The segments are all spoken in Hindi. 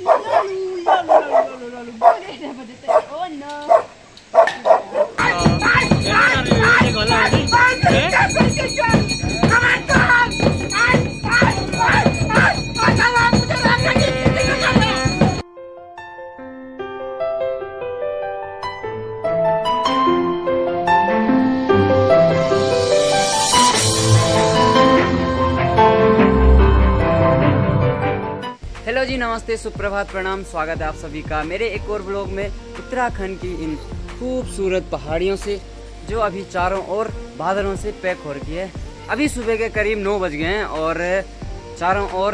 हेलो जी, नमस्ते, सुप्रभात, प्रणाम, स्वागत है आप सभी का मेरे एक और ब्लॉग में। उत्तराखंड की इन खूबसूरत पहाड़ियों से जो अभी चारों ओर बादलों से पैक हो रखी है। अभी सुबह के करीब 9 बज गए हैं और चारों ओर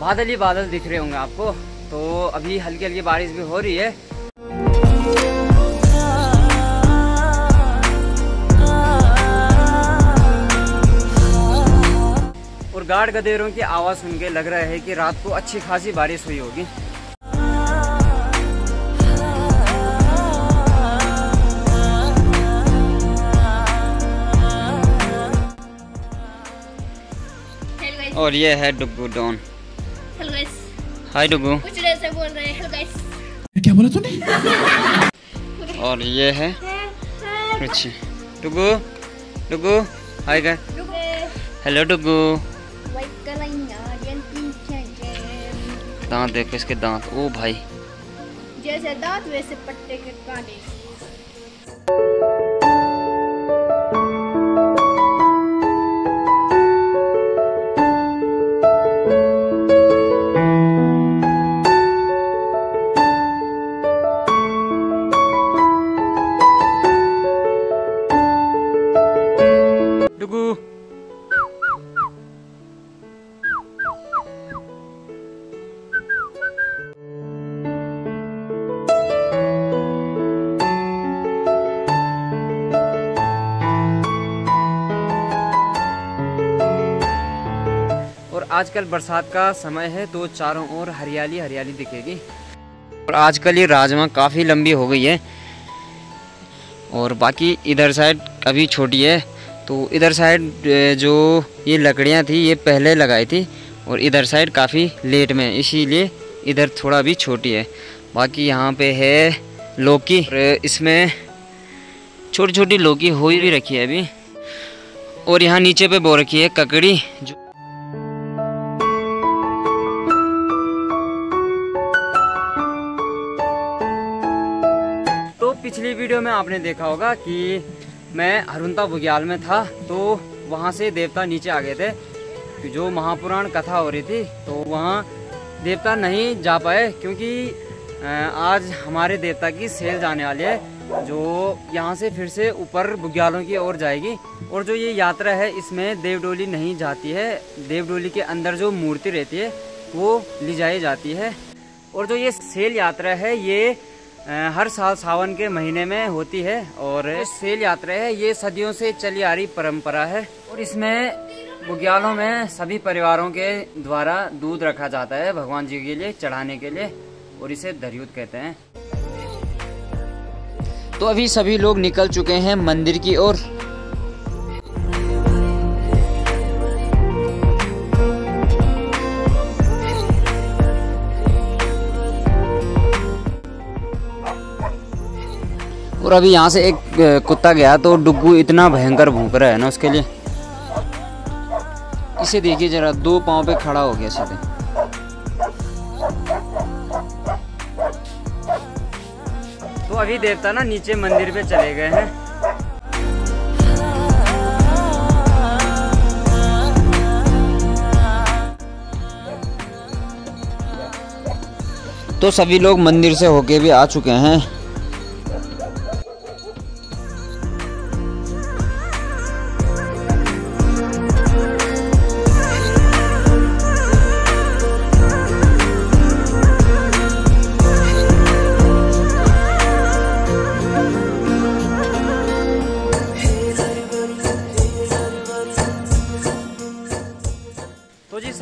बादल ही बादल दिख रहे होंगे आपको। तो अभी हल्की हल्की बारिश भी हो रही है। गाड़ गदेरों की आवाज़ सुन के लग रहा है कि रात को अच्छी खासी बारिश हुई होगी। और ये है डुग्गू डॉन। हाय डुग्गू, कुछ देर से बोल रहे हैं। क्या बोला तूने? और ये है Ruchi. Duggu Duggu hi guys, hello Duggu. दांत देखो इसके, दांत ओ भाई, जैसे दांत वैसे पट्टे के काने। आजकल बरसात का समय है तो चारों ओर हरियाली हरियाली दिखेगी। और आजकल ये राजमा काफ़ी लंबी हो गई है और बाकी इधर साइड अभी छोटी है। तो इधर साइड जो ये लकड़ियाँ थी ये पहले लगाई थी और इधर साइड काफ़ी लेट में, इसीलिए इधर थोड़ा भी छोटी है। बाकी यहाँ पे है लौकी, इसमें छोटी छोटी लौकी हो ही भी रखी है अभी। और यहाँ नीचे पे बो रखी है ककड़ी। पिछली वीडियो में आपने देखा होगा कि मैं हरुणता बुग्याल में था तो वहाँ से देवता नीचे आ गए थे। जो महापुराण कथा हो रही थी तो वहाँ देवता नहीं जा पाए क्योंकि आज हमारे देवता की सेल जाने वाली है जो यहाँ से फिर से ऊपर बुग्यालों की ओर जाएगी। और जो ये यात्रा है इसमें देवडोली नहीं जाती है, देवडोली के अंदर जो मूर्ति रहती है वो ले जाई जाती है। और जो ये सेल यात्रा है ये हर साल सावन के महीने में होती है। और सेल यात्रा है ये सदियों से चली आ रही परंपरा है। और इसमें बुग्यालों में सभी परिवारों के द्वारा दूध रखा जाता है भगवान जी के लिए चढ़ाने के लिए, और इसे दरियुद कहते हैं। तो अभी सभी लोग निकल चुके हैं मंदिर की ओर। और अभी यहाँ से एक कुत्ता गया तो डुग्गू इतना भयंकर भौंक रहा है ना, उसके लिए इसे देखिए जरा, दो पाँव पे खड़ा हो गया सीधे। तो अभी देवता ना नीचे मंदिर पे चले गए हैं। तो सभी लोग मंदिर से होके भी आ चुके हैं।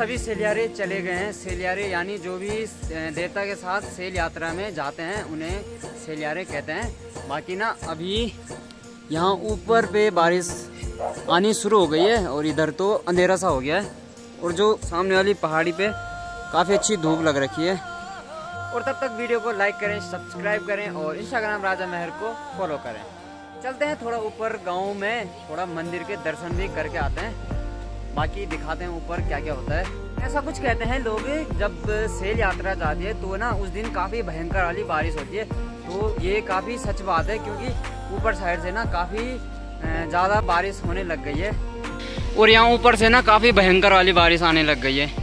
सभी सैलियारे चले गए हैं। सैलियारे यानी जो भी देवता के साथ सैल यात्रा में जाते हैं उन्हें सैलियारे कहते हैं। बाकी ना अभी यहाँ ऊपर पे बारिश आनी शुरू हो गई है और इधर तो अंधेरा सा हो गया है। और जो सामने वाली पहाड़ी पे काफ़ी अच्छी धूप लग रखी है। और तब तक वीडियो को लाइक करें, सब्सक्राइब करें और इंस्टाग्राम राजा महर को फॉलो करें। चलते हैं थोड़ा ऊपर गांव में, थोड़ा मंदिर के दर्शन भी करके आते हैं, बाकी दिखाते हैं ऊपर क्या क्या होता है। ऐसा कुछ कहते हैं लोग, जब सैल यात्रा जाती है तो ना उस दिन काफ़ी भयंकर वाली बारिश होती है, तो ये काफ़ी सच बात है क्योंकि ऊपर साइड से ना काफ़ी ज़्यादा बारिश होने लग गई है और यहाँ ऊपर से ना काफ़ी भयंकर वाली बारिश आने लग गई है।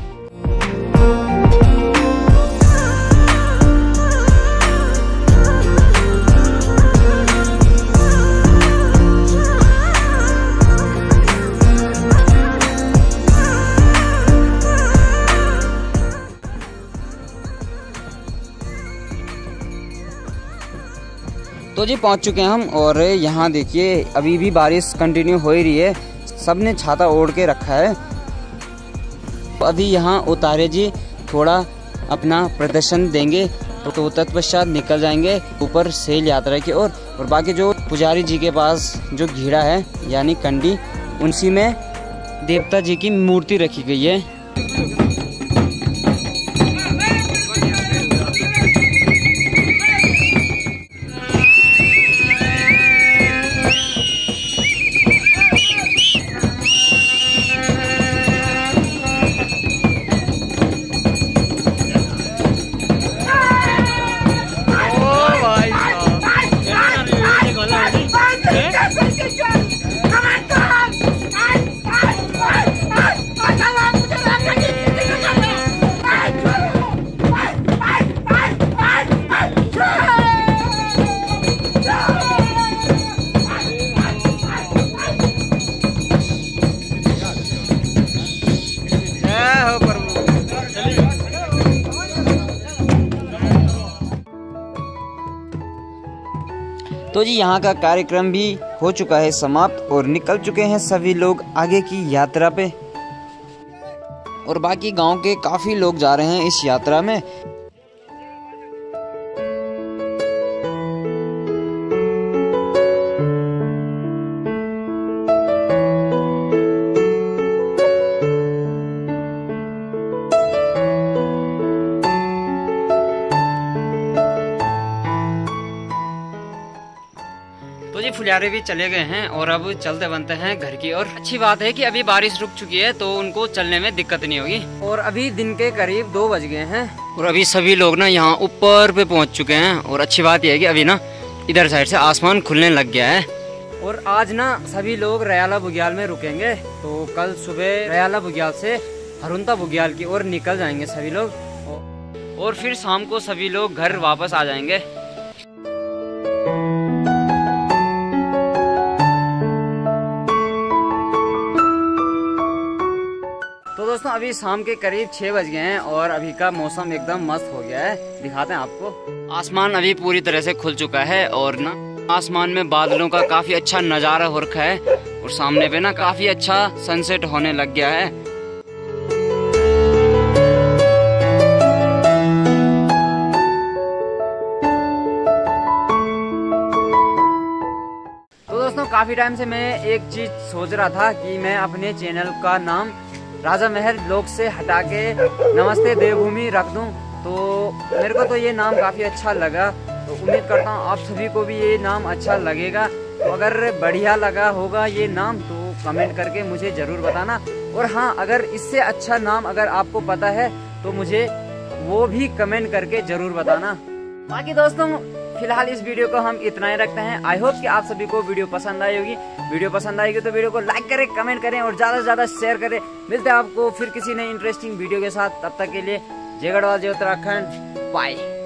तो जी पहुँच चुके हैं हम और यहाँ देखिए अभी भी बारिश कंटिन्यू हो ही रही है, सब ने छाता ओढ़ के रखा है। अभी यहाँ उतारे जी थोड़ा अपना प्रदर्शन देंगे तो तत्पश्चात निकल जाएंगे ऊपर सैल यात्रा की ओर और बाकी जो पुजारी जी के पास जो घीड़ा है यानी कंडी, उनसी में देवता जी की मूर्ति रखी गई है। तो जी यहाँ का कार्यक्रम भी हो चुका है समाप्त और निकल चुके हैं सभी लोग आगे की यात्रा पे और बाकी गांव के काफ़ी लोग जा रहे हैं इस यात्रा में। फुलियारे भी चले गए हैं और अब चलते बनते हैं घर की ओर। अच्छी बात है कि अभी बारिश रुक चुकी है तो उनको चलने में दिक्कत नहीं होगी। और अभी दिन के करीब 2 बज गए हैं और अभी सभी लोग ना यहाँ ऊपर पे पहुँच चुके हैं और अच्छी बात यह है कि अभी ना इधर साइड से आसमान खुलने लग गया है। और आज ना सभी लोग रेयाला बुग्याल में रुकेंगे, तो कल सुबह रेयाला बुग्याल से हरुणता बुग्याल की ओर निकल जाएंगे सभी लोग और फिर शाम को सभी लोग घर वापस आ जाएंगे। दोस्तों अभी शाम के करीब 6 बज गए हैं और अभी का मौसम एकदम मस्त हो गया है, दिखाते हैं आपको। आसमान अभी पूरी तरह से खुल चुका है और ना आसमान में बादलों का काफी अच्छा नज़ारा हो रखा है और सामने पे ना काफी अच्छा सनसेट होने लग गया है। तो दोस्तों काफी टाइम से मैं एक चीज सोच रहा था कि मैं अपने चैनल का नाम राजा महर ब्लॉग से हटा के नमस्ते देवभूमि रख दूं, तो मेरे को तो ये नाम काफ़ी अच्छा लगा, तो उम्मीद करता हूँ आप सभी को भी ये नाम अच्छा लगेगा। तो अगर बढ़िया लगा होगा ये नाम तो कमेंट करके मुझे ज़रूर बताना और हाँ अगर इससे अच्छा नाम अगर आपको पता है तो मुझे वो भी कमेंट करके ज़रूर बताना। बाकी दोस्तों फिलहाल इस वीडियो को हम इतना ही रखते हैं। आई होप कि आप सभी को वीडियो पसंद आई होगी। वीडियो पसंद आएगी तो वीडियो को लाइक करें, कमेंट करें और ज़्यादा से ज़्यादा शेयर करें। मिलते हैं आपको फिर किसी नए इंटरेस्टिंग वीडियो के साथ, तब तक के लिए जय गढ़वाल, जय उत्तराखंड, बाय।